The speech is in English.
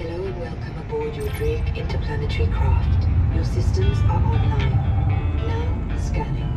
Hello and welcome aboard your Drake Interplanetary craft. Your systems are online. Now scanning.